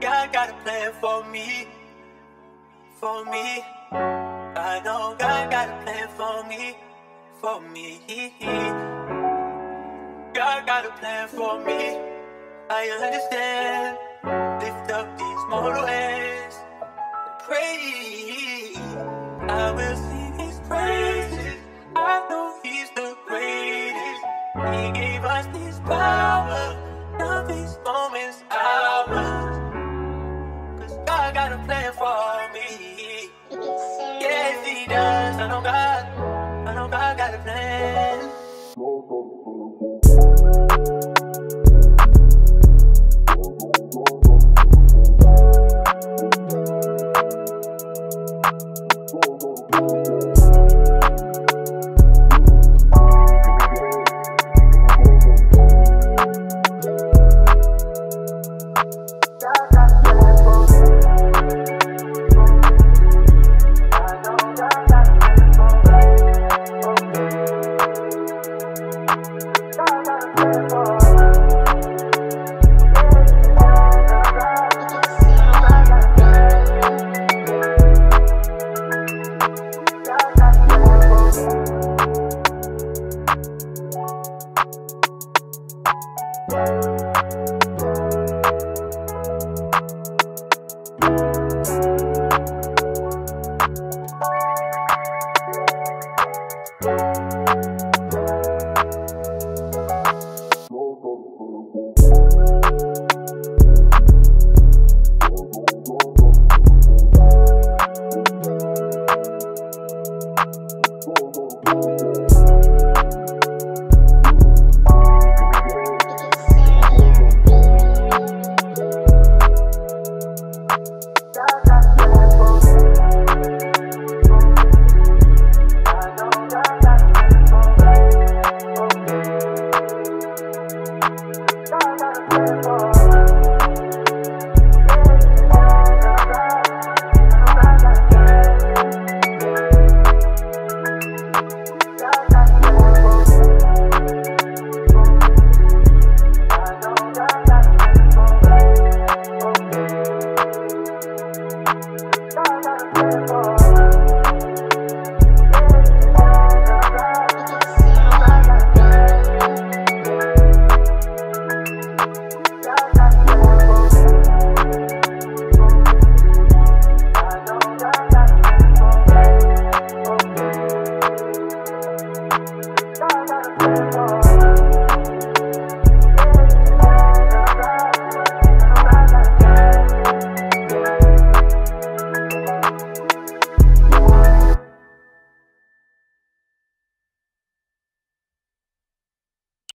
God got a plan for me, for me. I know God got a plan for me, for me. God got a plan for me, I understand. Lift up these mortal hands, pray. I will sing his praises, I know he's the greatest. He gave us this power, now this moment's ours. Cause God got a plan for me. Yes he does, I know God got a plan.